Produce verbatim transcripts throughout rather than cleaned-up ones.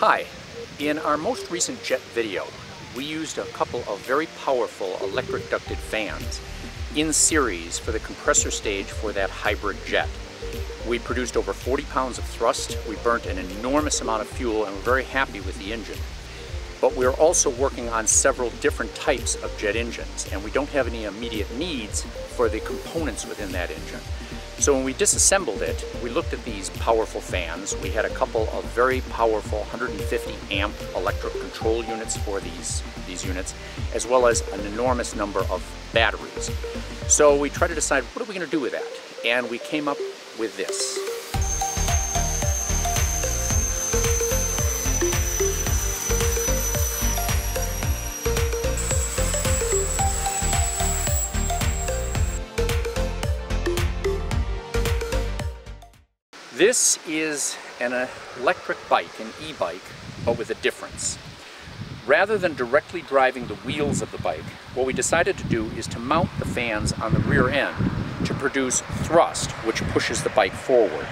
Hi, in our most recent jet video, we used a couple of very powerful electric ducted fans in series for the compressor stage for that hybrid jet. We produced over forty pounds of thrust, we burnt an enormous amount of fuel, and we're very happy with the engine. But we're also working on several different types of jet engines, and we don't have any immediate needs for the components within that engine. So when we disassembled it, we looked at these powerful fans. We had a couple of very powerful one hundred fifty amp electric control units for these, these units, as well as an enormous number of batteries. So we tried to decide, what are we going to do with that? And we came up with this. This is an electric bike, an e-bike, but with a difference. Rather than directly driving the wheels of the bike, what we decided to do is to mount the fans on the rear end to produce thrust, which pushes the bike forward.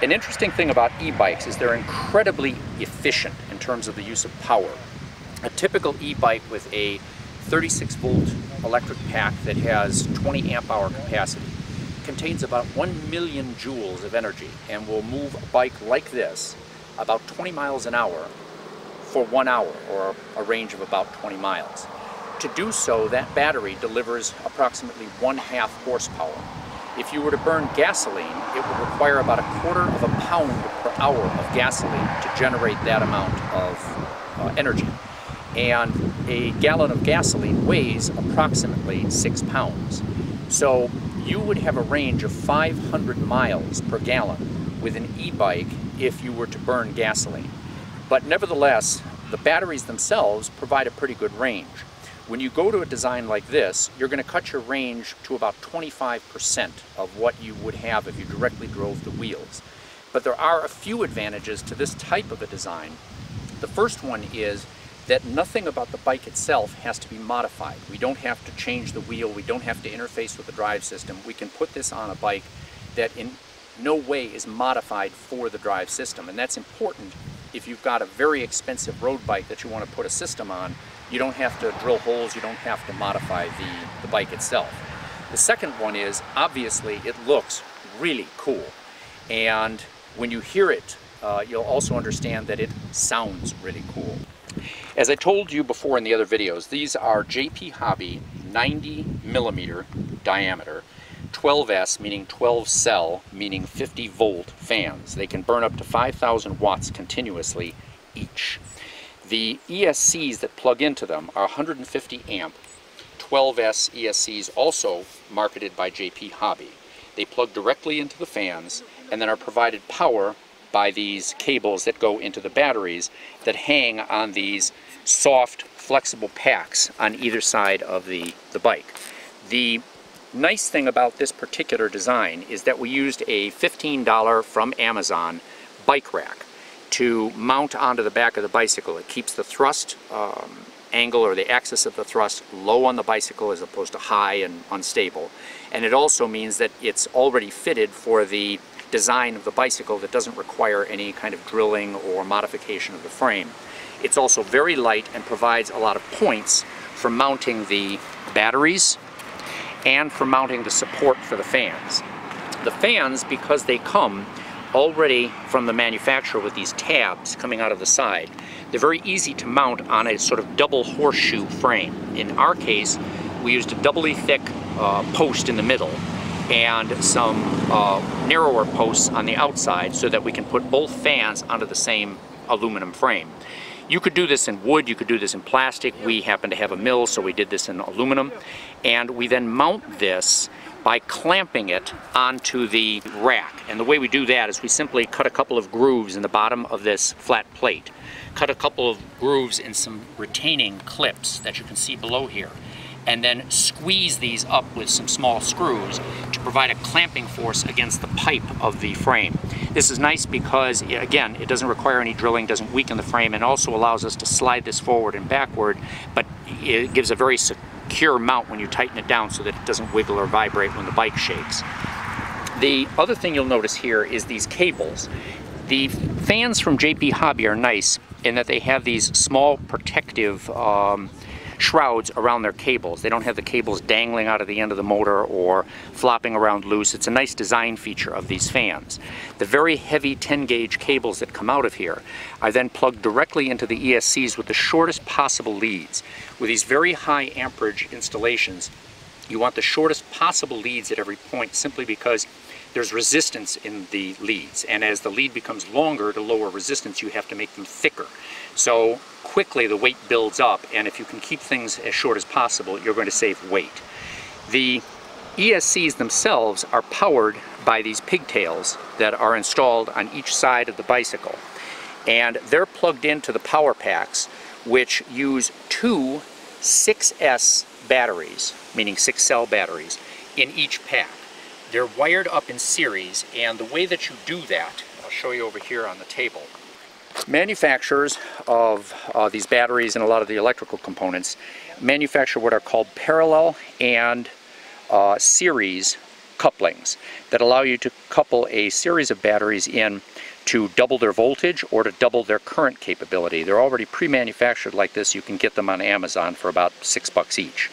An interesting thing about e-bikes is they're incredibly efficient in terms of the use of power. A typical e-bike with a thirty-six volt electric pack that has twenty amp hour capacity contains about one million joules of energy and will move a bike like this about twenty miles an hour for one hour, or a range of about twenty miles. To do so, that battery delivers approximately one half horsepower. If you were to burn gasoline, it would require about a quarter of a pound per hour of gasoline to generate that amount of uh, energy. And a gallon of gasoline weighs approximately six pounds. So you would have a range of five hundred miles per gallon with an e-bike if you were to burn gasoline. But nevertheless, the batteries themselves provide a pretty good range. When you go to a design like this, you're going to cut your range to about twenty-five percent of what you would have if you directly drove the wheels. But there are a few advantages to this type of a design. The first one is that nothing about the bike itself has to be modified. We don't have to change the wheel, we don't have to interface with the drive system. We can put this on a bike that in no way is modified for the drive system, and that's important if you've got a very expensive road bike that you want to put a system on. You don't have to drill holes, you don't have to modify the, the bike itself. The second one is, obviously, it looks really cool, and when you hear it, uh, you'll also understand that it sounds really cool. As I told you before in the other videos, these are J P Hobby ninety millimeter diameter, twelve S meaning twelve cell, meaning fifty volt fans. They can burn up to five thousand watts continuously each. The E S Cs that plug into them are one hundred fifty amp twelve S E S Cs, also marketed by J P Hobby. They plug directly into the fans and then are provided power by these cables that go into the batteries that hang on these soft, flexible packs on either side of the, the bike. The nice thing about this particular design is that we used a fifteen dollar from Amazon bike rack to mount onto the back of the bicycle. It keeps the thrust um, angle, or the axis of the thrust, low on the bicycle as opposed to high and unstable. And it also means that it's already fitted for the design of the bicycle that doesn't require any kind of drilling or modification of the frame. It's also very light and provides a lot of points for mounting the batteries and for mounting the support for the fans. The fans, because they come already from the manufacturer with these tabs coming out of the side, they're very easy to mount on a sort of double horseshoe frame. In our case, we used a doubly thick uh, post in the middle and some uh, narrower posts on the outside so that we can put both fans onto the same aluminum frame. You could do this in wood, you could do this in plastic. We happen to have a mill, so we did this in aluminum. And we then mount this by clamping it onto the rack. And the way we do that is we simply cut a couple of grooves in the bottom of this flat plate, cut a couple of grooves in some retaining clips that you can see below here, and then squeeze these up with some small screws to provide a clamping force against the pipe of the frame. This is nice because, again, it doesn't require any drilling, doesn't weaken the frame, and also allows us to slide this forward and backward, but it gives a very secure mount when you tighten it down so that it doesn't wiggle or vibrate when the bike shakes. The other thing you'll notice here is these cables. The fans from J P Hobby are nice in that they have these small protective um, shrouds around their cables. They don't have the cables dangling out of the end of the motor or flopping around loose. It's a nice design feature of these fans. The very heavy ten gauge cables that come out of here are then plugged directly into the E S Cs with the shortest possible leads. With these very high amperage installations, you want the shortest possible leads at every point, simply because there's resistance in the leads, and as the lead becomes longer to lower resistance, you have to make them thicker. So quickly the weight builds up, and if you can keep things as short as possible, you're going to save weight. The E S Cs themselves are powered by these pigtails that are installed on each side of the bicycle, and they're plugged into the power packs, which use two six S batteries, meaning six cell batteries, in each pack. They're wired up in series, and the way that you do that, I'll show you over here on the table. Manufacturers of uh, these batteries and a lot of the electrical components manufacture what are called parallel and uh, series couplings that allow you to couple a series of batteries in to double their voltage or to double their current capability. They're already pre-manufactured like this. You can get them on Amazon for about six bucks each.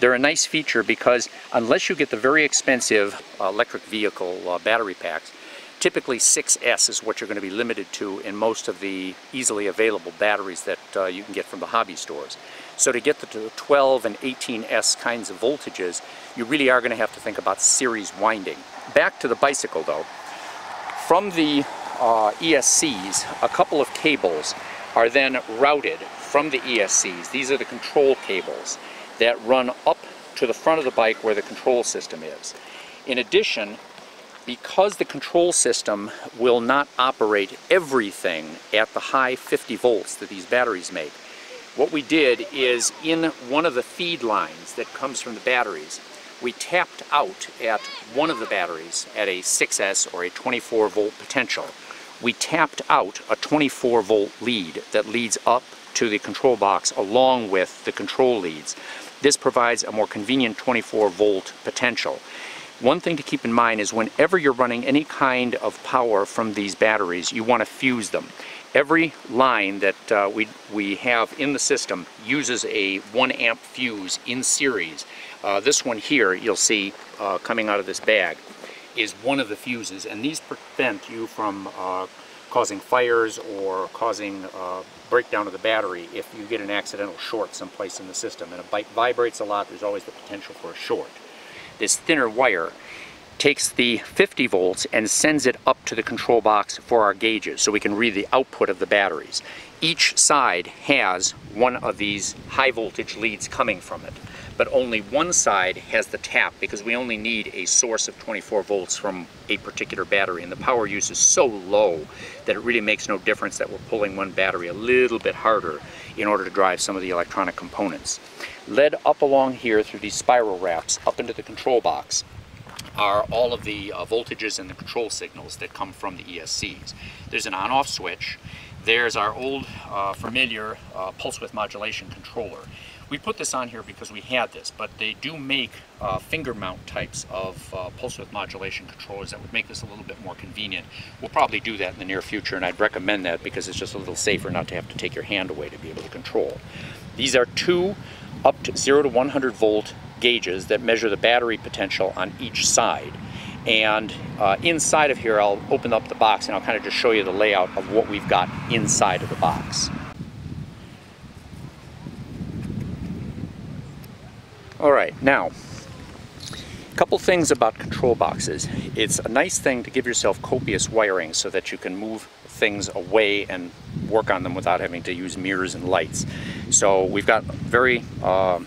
They're a nice feature because unless you get the very expensive uh, electric vehicle uh, battery packs, typically six S is what you're going to be limited to in most of the easily available batteries that uh, you can get from the hobby stores. So to get the twelve and eighteen S kinds of voltages, you really are going to have to think about series winding. Back to the bicycle though, from the uh, E S Cs, a couple of cables are then routed from the E S Cs. These are the control cables that run up to the front of the bike where the control system is. In addition, because the control system will not operate everything at the high fifty volts that these batteries make, what we did is in one of the feed lines that comes from the batteries, we tapped out at one of the batteries at a six S or a twenty-four volt potential. We tapped out a twenty-four volt lead that leads up to the control box along with the control leads. This provides a more convenient twenty-four volt potential. One thing to keep in mind is whenever you're running any kind of power from these batteries, you want to fuse them. Every line that uh, we, we have in the system uses a one amp fuse in series. Uh, this one here you'll see uh, coming out of this bag is one of the fuses, and these prevent you from uh, causing fires or causing uh, breakdown of the battery if you get an accidental short someplace in the system. And a bike vibrates a lot, there's always the potential for a short. This thinner wire takes the fifty volts and sends it up to the control box for our gauges so we can read the output of the batteries. Each side has one of these high voltage leads coming from it, but only one side has the tap because we only need a source of twenty-four volts from a particular battery, and the power use is so low that it really makes no difference that we're pulling one battery a little bit harder in order to drive some of the electronic components. Led up along here through these spiral wraps up into the control box are all of the uh, voltages and the control signals that come from the E S Cs. There's an on-off switch. There's our old uh, familiar uh, pulse width modulation controller. We put this on here because we had this, but they do make uh, finger mount types of uh, pulse width modulation controllers that would make this a little bit more convenient. We'll probably do that in the near future, and I'd recommend that because it's just a little safer not to have to take your hand away to be able to control. These are two up to zero to one hundred volt gauges that measure the battery potential on each side. And uh, inside of here, I'll open up the box and I'll kind of just show you the layout of what we've got inside of the box. All right, now, a couple things about control boxes. It's a nice thing to give yourself copious wiring so that you can move things away and work on them without having to use mirrors and lights. So we've got very uh,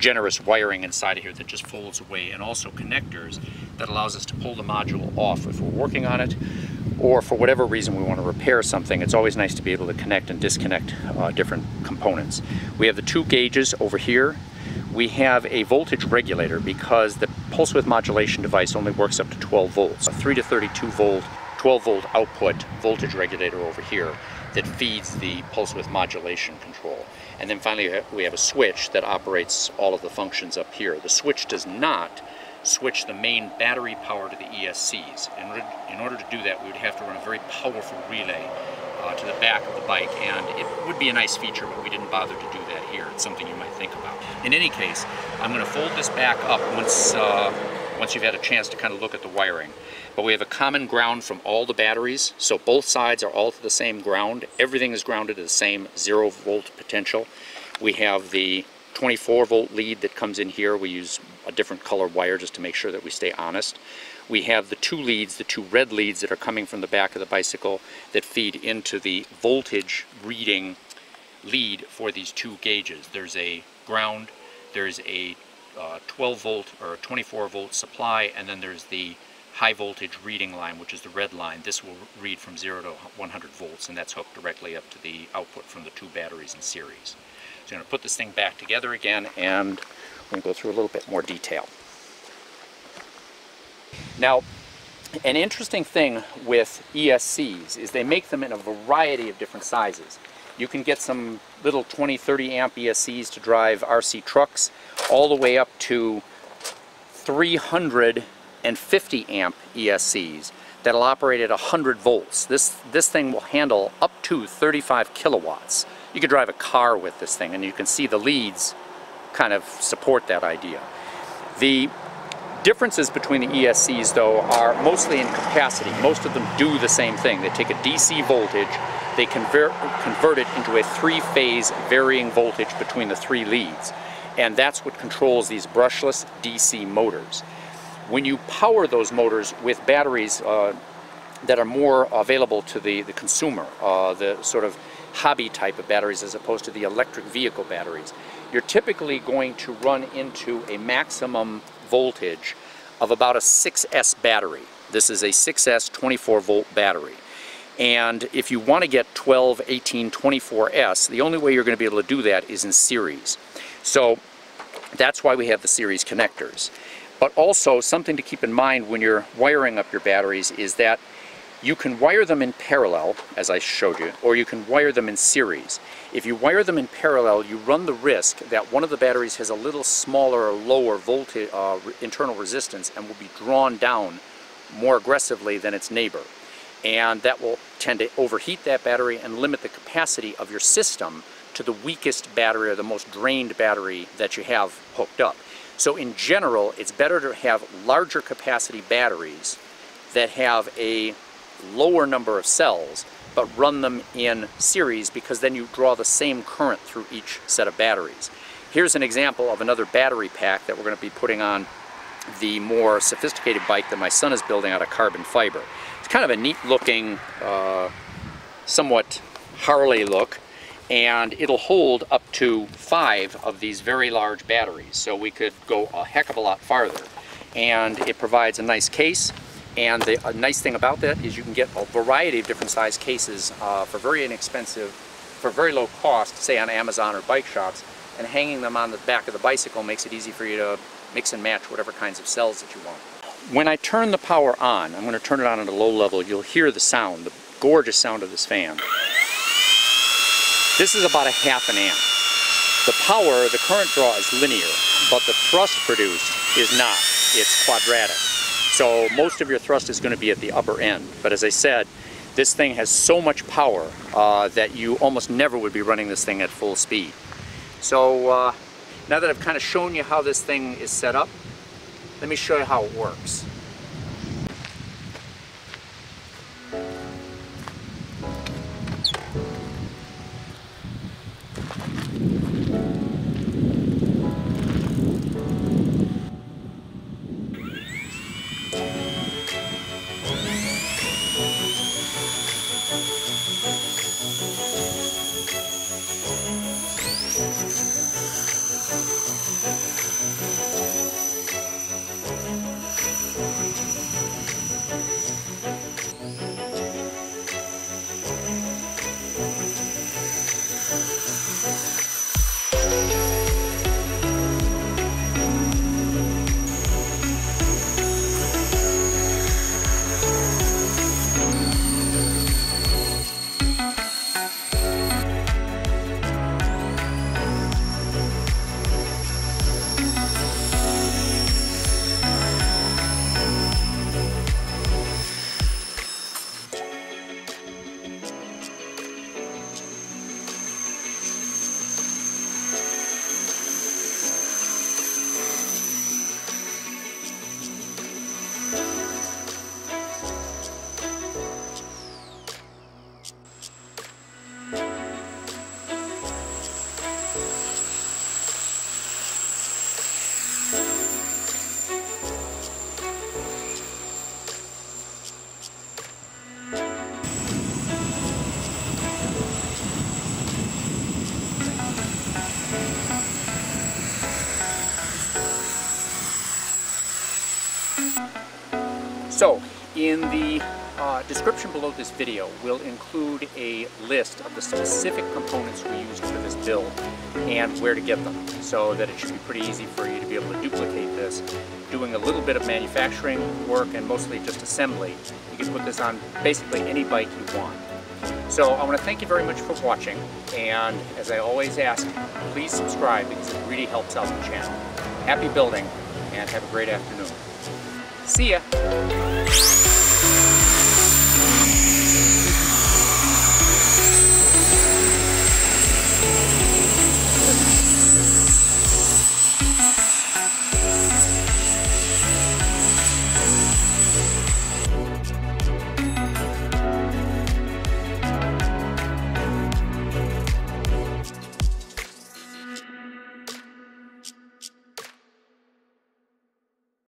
generous wiring inside of here that just folds away, and also connectors that allows us to pull the module off if we're working on it, or for whatever reason we want to repair something. It's always nice to be able to connect and disconnect uh, different components. We have the two gauges over here. We have a voltage regulator because the pulse width modulation device only works up to twelve volts. A three to thirty-two volt, twelve volt output voltage regulator over here that feeds the pulse width modulation control. And then finally we have a switch that operates all of the functions up here. The switch does not switch the main battery power to the E S Cs. In order, in order to do that, we would have to run a very powerful relay uh, to the back of the bike, and it would be a nice feature, but we didn't bother to do that here. It's something you might think about. In any case, I'm going to fold this back up once, uh, once you've had a chance to kind of look at the wiring. But we have a common ground from all the batteries, so both sides are all to the same ground. Everything is grounded to the same zero-volt potential. We have the twenty-four volt lead that comes in here. We use a different color wire just to make sure that we stay honest. We have the two leads, the two red leads that are coming from the back of the bicycle that feed into the voltage reading lead for these two gauges. There's a ground, there's a uh, twelve volt or twenty-four volt supply, and then there's the high voltage reading line, which is the red line. This will read from zero to one hundred volts, and that's hooked directly up to the output from the two batteries in series. So I'm going to put this thing back together again, and we're going to go through a little bit more detail. Now, an interesting thing with E S Cs is they make them in a variety of different sizes. You can get some little twenty, thirty amp E S Cs to drive R C trucks, all the way up to three hundred fifty amp E S Cs that'll operate at one hundred volts. This, this thing will handle up to thirty-five kilowatts. You could drive a car with this thing, and you can see the leads kind of support that idea. The differences between the E S Cs, though, are mostly in capacity. Most of them do the same thing. They take a D C voltage, they convert, convert it into a three-phase varying voltage between the three leads, and that's what controls these brushless D C motors. When you power those motors with batteries uh, that are more available to the, the consumer, uh, the sort of hobby type of batteries as opposed to the electric vehicle batteries, you're typically going to run into a maximum voltage of about a six S battery. This is a six S twenty-four volt battery. And if you want to get twelve, eighteen, twenty-four S, the only way you're going to be able to do that is in series. So that's why we have the series connectors. But also, something to keep in mind when you're wiring up your batteries is that you can wire them in parallel, as I showed you, or you can wire them in series. If you wire them in parallel, you run the risk that one of the batteries has a little smaller or lower voltage, uh, internal resistance, and will be drawn down more aggressively than its neighbor. And that will tend to overheat that battery and limit the capacity of your system to the weakest battery or the most drained battery that you have hooked up. So in general, it's better to have larger capacity batteries that have a lower number of cells, but run them in series, because then you draw the same current through each set of batteries. Here's an example of another battery pack that we're going to be putting on the more sophisticated bike that my son is building out of carbon fiber. It's kind of a neat looking, uh, somewhat Harley look, and it'll hold up to five of these very large batteries, so we could go a heck of a lot farther. And it provides a nice case. And the a nice thing about that is you can get a variety of different size cases uh, for very inexpensive, for very low cost, say on Amazon or bike shops, and hanging them on the back of the bicycle makes it easy for you to mix and match whatever kinds of cells that you want. When I turn the power on, I'm going to turn it on at a low level, you'll hear the sound, the gorgeous sound of this fan. This is about a half an amp. The power, the current draw is linear, but the thrust produced is not, it's quadratic. So most of your thrust is going to be at the upper end. But as I said, this thing has so much power uh, that you almost never would be running this thing at full speed. So uh, now that I've kind of shown you how this thing is set up, let me show you how it works. Thank you. In the uh, description below this video, we'll include a list of the specific components we used for this build and where to get them, so that it should be pretty easy for you to be able to duplicate this. Doing a little bit of manufacturing work and mostly just assembly, you can put this on basically any bike you want. So I want to thank you very much for watching, and as I always ask, please subscribe because it really helps out the channel. Happy building, and have a great afternoon. See ya!